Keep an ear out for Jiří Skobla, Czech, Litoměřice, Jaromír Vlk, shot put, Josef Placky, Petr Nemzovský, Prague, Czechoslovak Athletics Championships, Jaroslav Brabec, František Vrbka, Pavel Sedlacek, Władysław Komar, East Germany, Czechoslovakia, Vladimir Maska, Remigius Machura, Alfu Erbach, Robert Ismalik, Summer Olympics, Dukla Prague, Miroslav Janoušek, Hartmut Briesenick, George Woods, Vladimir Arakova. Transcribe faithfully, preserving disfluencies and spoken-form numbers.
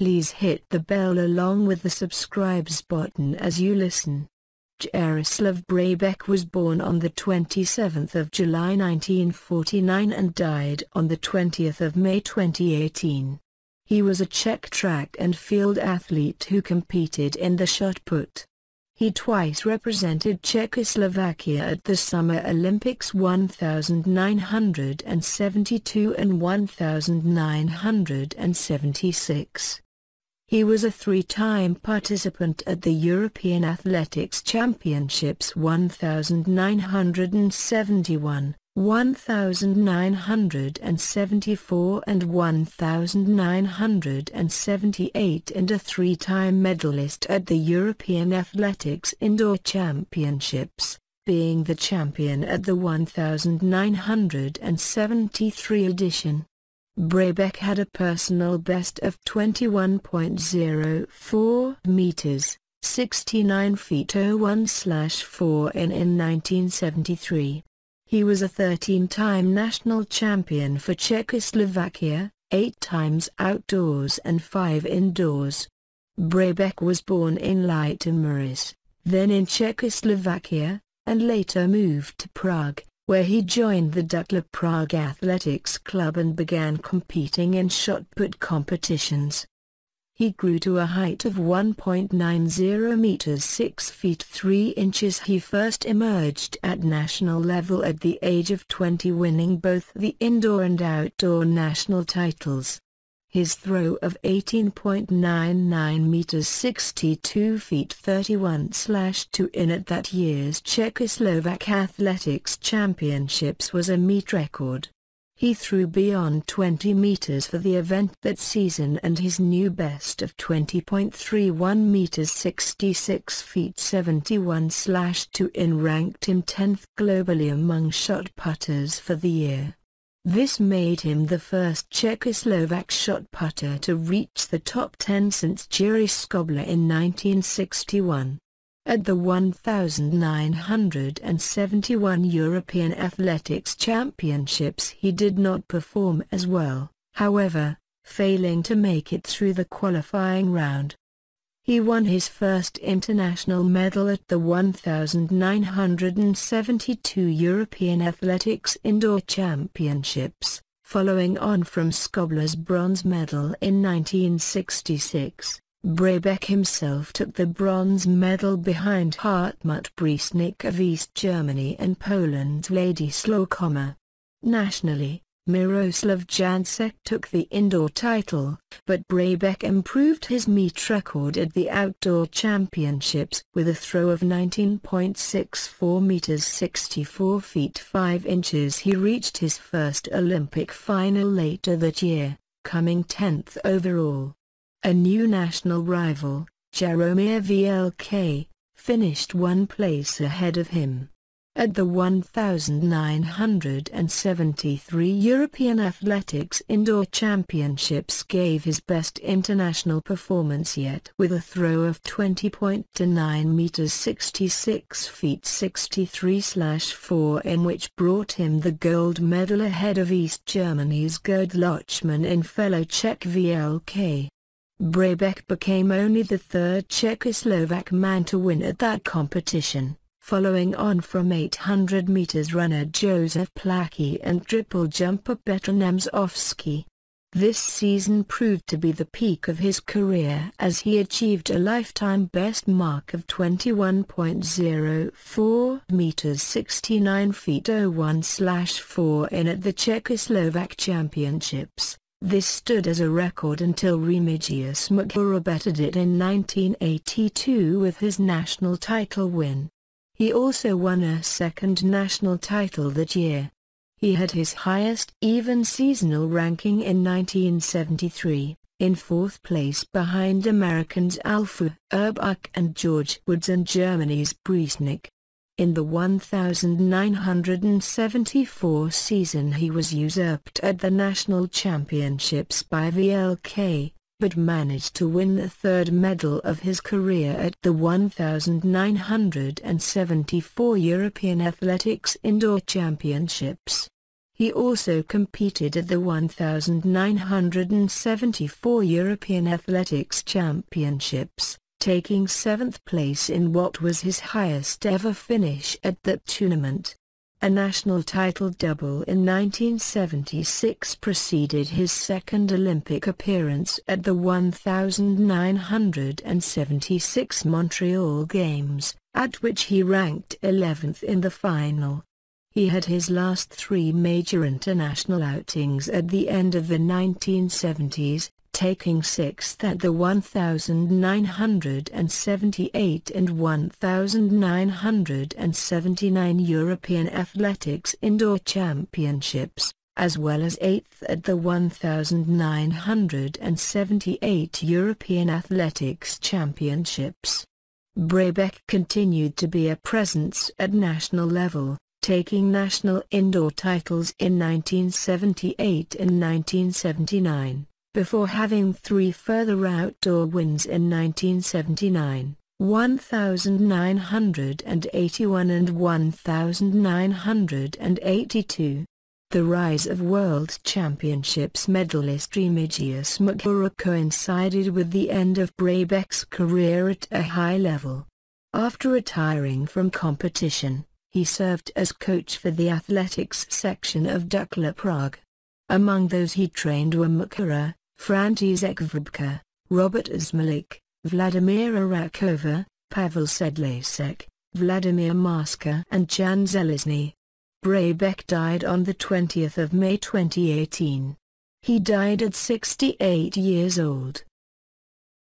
Please hit the bell along with the subscribes button as you listen. Jaroslav Brabec was born on the twenty-seventh of July nineteen forty-nine and died on the twentieth of May twenty eighteen. He was a Czech track and field athlete who competed in the shot put. He twice represented Czechoslovakia at the Summer Olympics nineteen seventy-two and nineteen seventy-six. He was a three-time participant at the European Athletics Championships nineteen seventy-one, nineteen seventy-four and nineteen seventy-eight, and a three-time medalist at the European Athletics Indoor Championships, being the champion at the nineteen seventy-three edition. Brabec had a personal best of twenty-one point zero four meters, sixty-nine feet oh one slash four in in nineteen seventy-three. He was a thirteen-time national champion for Czechoslovakia, eight times outdoors and five indoors. Brabec was born in Litoměřice, then in Czechoslovakia, and later moved to Prague, where he joined the Dukla Prague Athletics Club and began competing in shot put competitions. He grew to a height of one point nine zero meters, six feet three inches. He first emerged at national level at the age of twenty, winning both the indoor and outdoor national titles. His throw of eighteen point nine nine meters, sixty-two feet thirty-one slash two in at that year's Czechoslovak Athletics Championships was a meet record. He threw beyond twenty meters for the event that season, and his new best of twenty point three one meters, sixty-six feet seventy-one slash two in ranked him tenth globally among shot putters for the year. This made him the first Czechoslovak shot putter to reach the top ten since Jiří Skobla in nineteen sixty-one. At the nineteen seventy-one European Athletics Championships he did not perform as well, however, failing to make it through the qualifying round. He won his first international medal at the nineteen seventy-two European Athletics Indoor Championships, following on from Skobla's bronze medal in nineteen sixty-six. Brabec himself took the bronze medal behind Hartmut Briesenick of East Germany and Poland's Władysław Komar. Nationally, Miroslav Janoušek took the indoor title, but Brabec improved his meet record at the outdoor championships with a throw of nineteen point six four meters, sixty-four feet five inches. He reached his first Olympic final later that year, coming tenth overall. A new national rival, Jaromír Vlk, finished one place ahead of him. At the nineteen seventy-three European Athletics Indoor Championships gave his best international performance yet with a throw of twenty point two nine meters, sixty-six feet sixty-three slash four in, which brought him the gold medal ahead of East Germany's Gerd Lotschmann and fellow Czech Vlk. Brabec became only the third Czechoslovak man to win at that competition, following on from eight hundred meters runner Josef Placky and triple jumper Petr Nemzovský. This season proved to be the peak of his career as he achieved a lifetime best mark of twenty-one point zero four meters, sixty-nine feet oh one slash four in at the Czechoslovak Championships. This stood as a record until Remigius Machura bettered it in nineteen eighty-two with his national title win. He also won a second national title that year. He had his highest even seasonal ranking in nineteen seventy-three, in fourth place behind Americans Alfu Erbach and George Woods and Germany's Briesenick. In the nineteen seventy-four season he was usurped at the national championships by Vlk, but managed to win the third medal of his career at the nineteen seventy-four European Athletics Indoor Championships. He also competed at the nineteen seventy-four European Athletics Championships, taking seventh place in what was his highest ever finish at that tournament. A national title double in nineteen seventy-six preceded his second Olympic appearance at the nineteen seventy-six Montreal Games, at which he ranked eleventh in the final. He had his last three major international outings at the end of the nineteen seventies, taking sixth at the nineteen seventy-eight and nineteen seventy-nine European Athletics Indoor Championships, as well as eighth at the nineteen seventy-eight European Athletics Championships. Brabec continued to be a presence at national level, taking national indoor titles in nineteen seventy-eight and nineteen seventy-nine, before having three further outdoor wins in nineteen seventy-nine, nineteen eighty-one and nineteen eighty-two. The rise of World Championships medalist Remigius Machura coincided with the end of Brabec's career at a high level. After retiring from competition, he served as coach for the athletics section of Dukla Prague. Among those he trained were Machura, František Vrbka, Robert Ismalik, Vladimir Arakova, Pavel Sedlacek, Vladimir Maska and Jan Zelizny. Brabec died on the twentieth of May twenty eighteen. He died at sixty-eight years old.